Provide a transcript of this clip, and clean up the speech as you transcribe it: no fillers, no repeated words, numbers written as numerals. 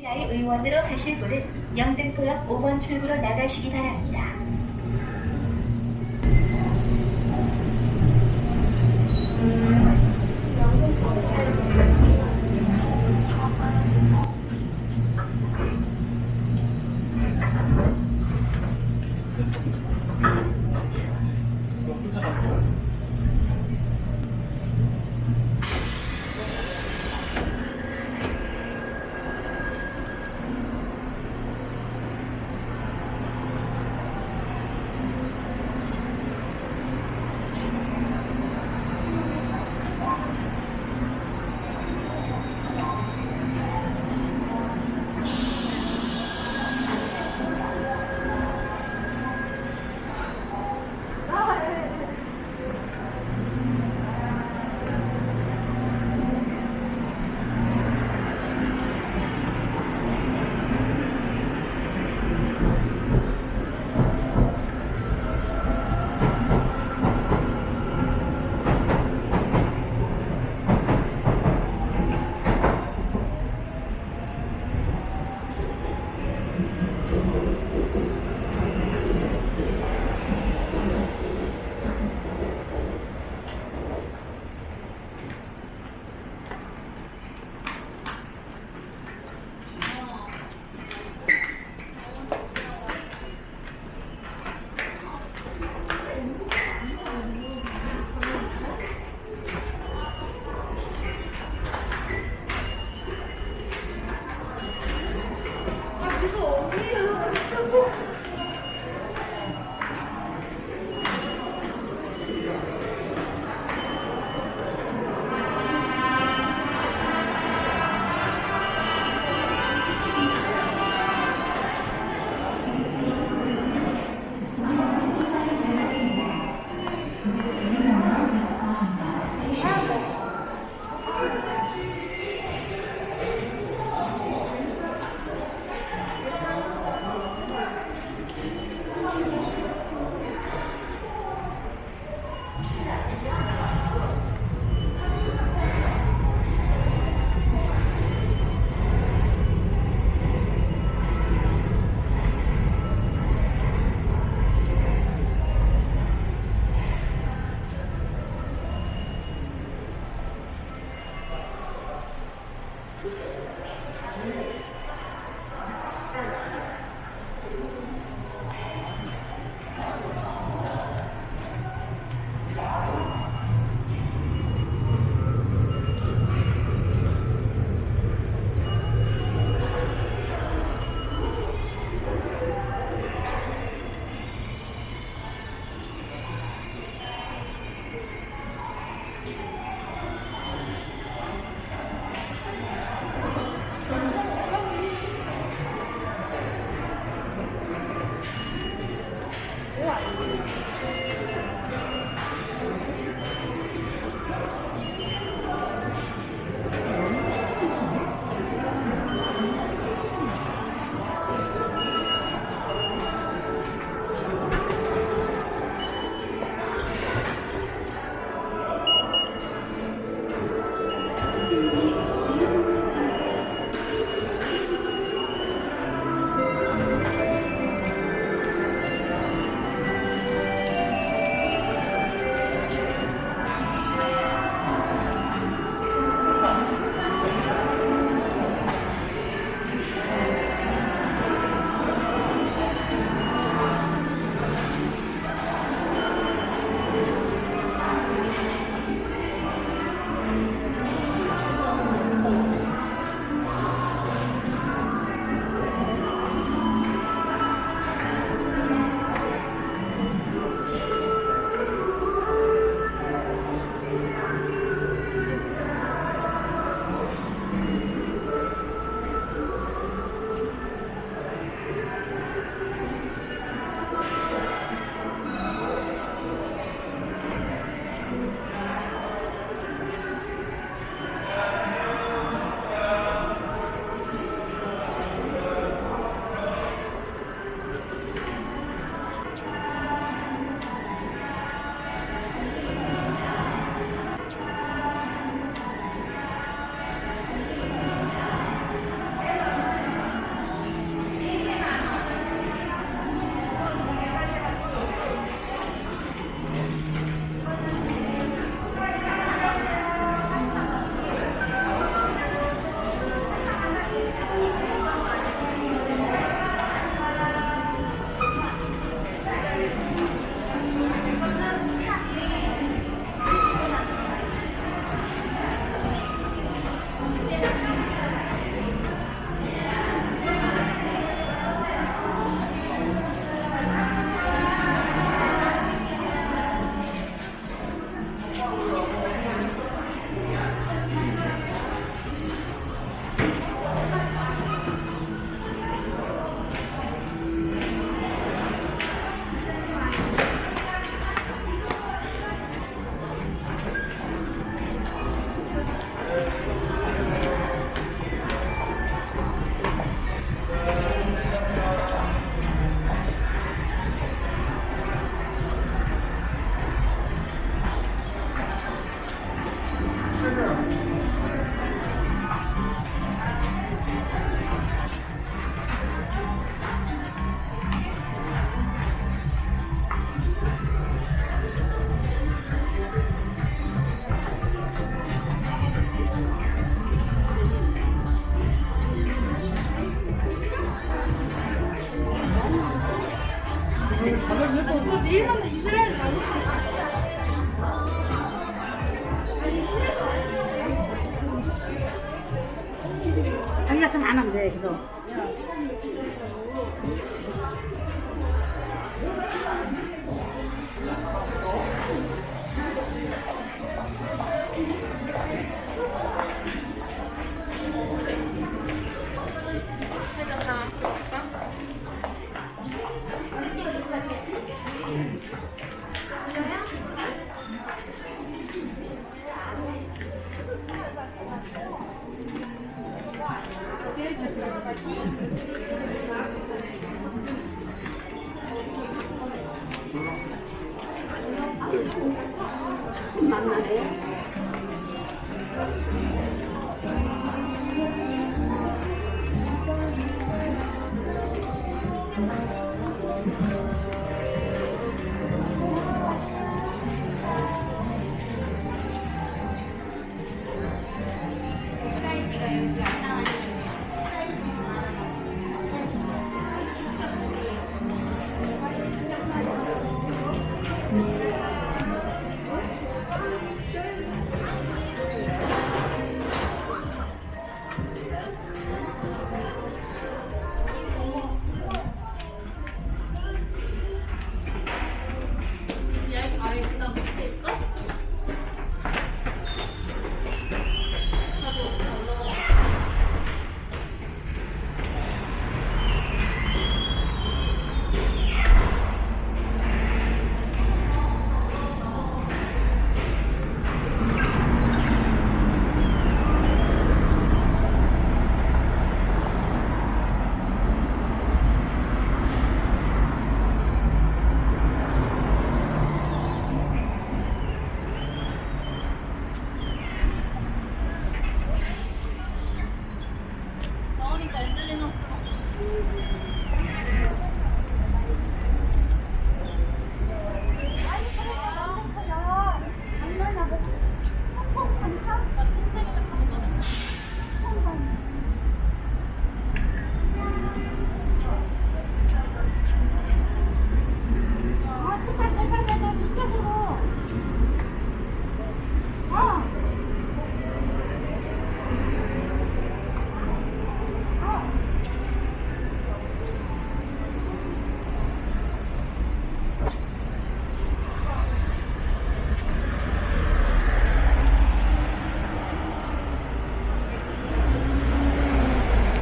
우리나라의 의원으로 가실 분은 영등포역 5번 출구로 나가시기 바랍니다. 일본도 이스라엘도 만들 수 있어. 자기 같은 안 하면 돼, 그래서. 조금 만나네. 안 들리는 없어.